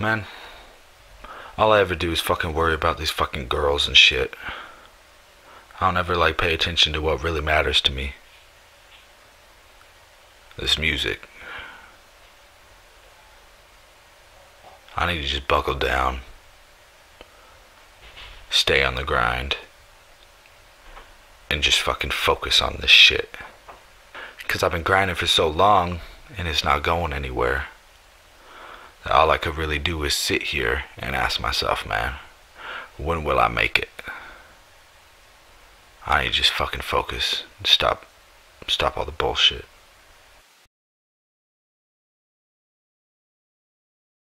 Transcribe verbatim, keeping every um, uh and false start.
Man, all I ever do is fucking worry about these fucking girls and shit. I don't ever, like, pay attention to what really matters to me. This music. I need to just buckle down. Stay on the grind. And just fucking focus on this shit. Because I've been grinding for so long, and it's not going anywhere. That all I could really do is sit here and ask myself, man, when will I make it? I need to just fucking focus and stop, stop all the bullshit.